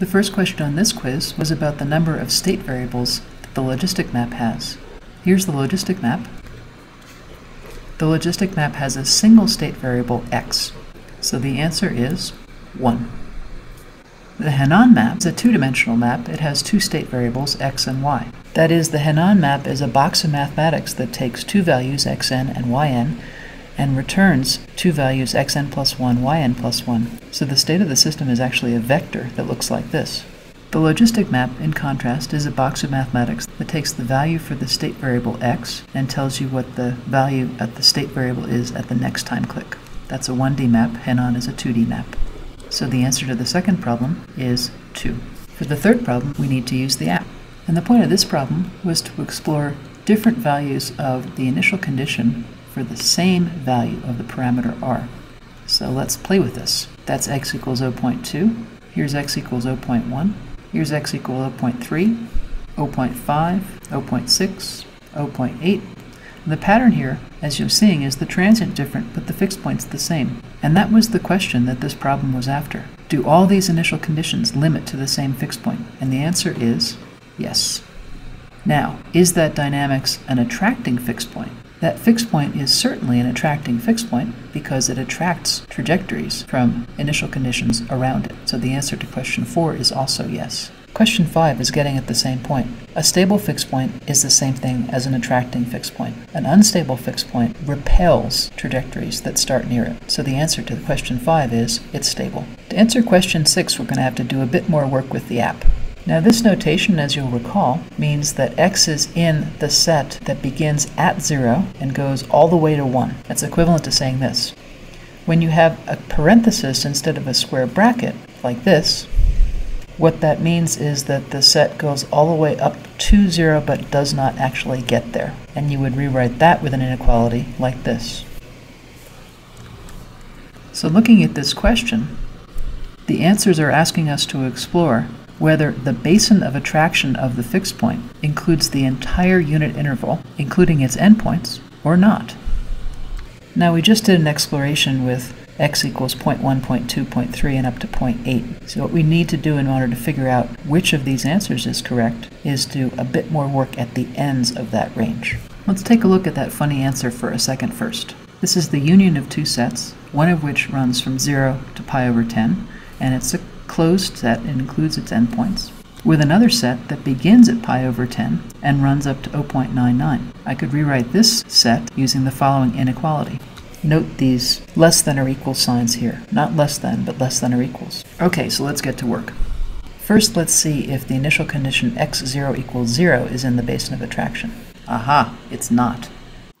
The first question on this quiz was about the number of state variables that the logistic map has. Here's the logistic map. The logistic map has a single state variable x, so the answer is 1. The Hénon map is a two-dimensional map. It has two state variables, x and y. That is, the Hénon map is a box of mathematics that takes two values, xn and yn, and returns two values, xn plus 1, yn plus 1. So the state of the system is actually a vector that looks like this. The logistic map, in contrast, is a box of mathematics that takes the value for the state variable x and tells you what the value at the state variable is at the next time click. That's a 1D map. Hénon is a 2D map. So the answer to the second problem is 2. For the third problem, we need to use the app. And the point of this problem was to explore different values of the initial condition for the same value of the parameter r. So let's play with this. That's x equals 0.2. Here's x equals 0.1. Here's x equals 0.3, 0.5, 0.6, 0.8. The pattern here, as you're seeing, is the transient different, but the fixed point's the same. And that was the question that this problem was after. Do all these initial conditions limit to the same fixed point? And the answer is yes. Now, is that dynamics an attracting fixed point? That fixed point is certainly an attracting fixed point because it attracts trajectories from initial conditions around it. So the answer to question 4 is also yes. Question 5 is getting at the same point. A stable fixed point is the same thing as an attracting fixed point. An unstable fixed point repels trajectories that start near it. So the answer to question 5 is it's stable. To answer question 6, we're going to have to do a bit more work with the app. Now this notation, as you'll recall, means that x is in the set that begins at 0 and goes all the way to 1. That's equivalent to saying this. When you have a parenthesis instead of a square bracket, like this, what that means is that the set goes all the way up to 0 but does not actually get there. And you would rewrite that with an inequality like this. So looking at this question, the answers are asking us to explore whether the basin of attraction of the fixed point includes the entire unit interval, including its endpoints, or not. Now we just did an exploration with x equals 0.1, 0.2, 0.3, and up to 0.8. So what we need to do in order to figure out which of these answers is correct is do a bit more work at the ends of that range. Let's take a look at that funny answer for a second first. This is the union of two sets, one of which runs from 0 to pi over 10, and it's a closed set and includes its endpoints, with another set that begins at pi over 10 and runs up to 0.99. I could rewrite this set using the following inequality. Note these less than or equal signs here. Not less than, but less than or equals. Okay, so let's get to work. First, let's see if the initial condition x0 equals 0 is in the basin of attraction. Aha, it's not.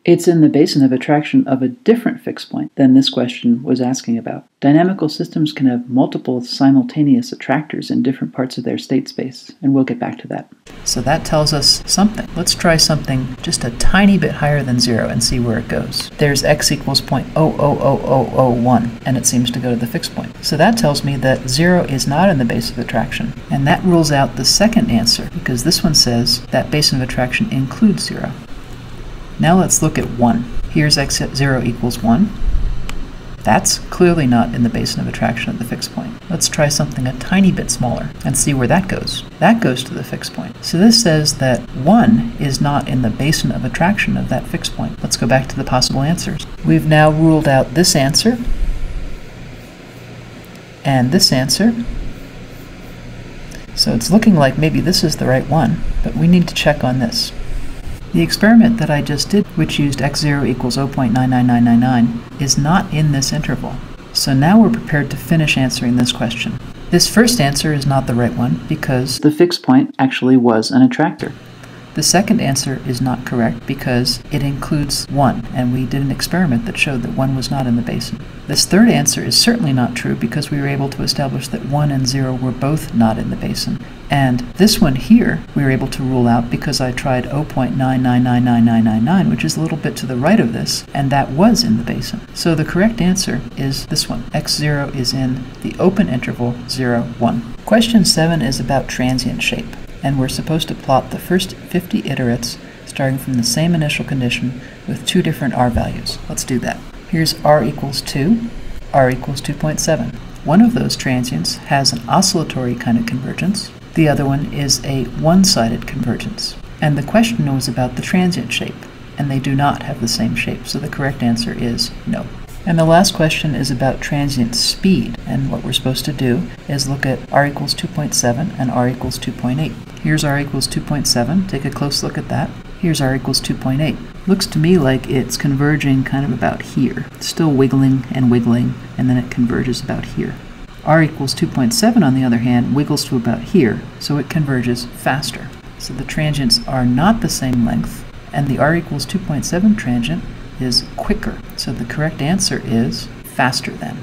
It's in the basin of attraction of a different fixed point than this question was asking about. Dynamical systems can have multiple simultaneous attractors in different parts of their state space, and we'll get back to that. So that tells us something. Let's try something just a tiny bit higher than 0 and see where it goes. There's x equals 0.000001, and it seems to go to the fixed point. So that tells me that 0 is not in the basin of attraction, and that rules out the second answer, because this one says that basin of attraction includes 0. Now let's look at 1. Here's x0 equals 1. That's clearly not in the basin of attraction of the fixed point. Let's try something a tiny bit smaller and see where that goes. That goes to the fixed point. So this says that 1 is not in the basin of attraction of that fixed point. Let's go back to the possible answers. We've now ruled out this answer and this answer. So it's looking like maybe this is the right one, but we need to check on this. The experiment that I just did, which used x0 equals 0.99999, is not in this interval. So now we're prepared to finish answering this question. This first answer is not the right one because the fixed point actually was an attractor. The second answer is not correct because it includes 1, and we did an experiment that showed that 1 was not in the basin. This third answer is certainly not true because we were able to establish that 1 and 0 were both not in the basin. And this one here we were able to rule out because I tried 0.9999999, which is a little bit to the right of this, and that was in the basin. So the correct answer is this one. x0 is in the open interval 0, 1. Question 7 is about transient shape, and we're supposed to plot the first 50 iterates starting from the same initial condition with two different r values. Let's do that. Here's r equals 2, r equals 2.7, One of those transients has an oscillatory kind of convergence. The other one is a one-sided convergence. And the question was about the transient shape, and they do not have the same shape, so the correct answer is no. And the last question is about transient speed, and what we're supposed to do is look at r equals 2.7 and r equals 2.8. Here's r equals 2.7, take a close look at that. Here's r equals 2.8. Looks to me like it's converging kind of about here. It's still wiggling and wiggling, and then it converges about here. r equals 2.7, on the other hand, wiggles to about here, so it converges faster. So the transients are not the same length, and the r equals 2.7 transient is quicker. So the correct answer is faster than.